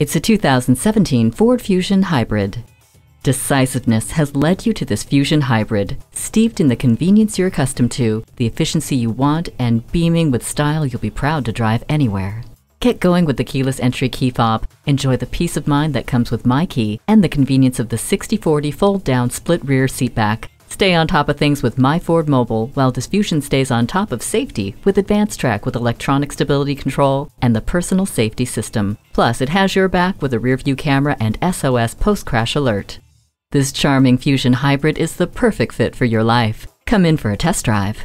It's a 2017 Ford Fusion Hybrid. Decisiveness has led you to this Fusion Hybrid, steeped in the convenience you're accustomed to, the efficiency you want, and beaming with style you'll be proud to drive anywhere. Get going with the keyless entry key fob, enjoy the peace of mind that comes with MyKey, and the convenience of the 60/40 fold-down split rear seatback. Stay on top of things with MyFord Mobile, while this Fusion stays on top of safety with AdvancedTrac with electronic stability control and the personal safety system. Plus, it has your back with a rear-view camera and SOS post-crash alert. This charming Fusion Hybrid is the perfect fit for your life. Come in for a test drive.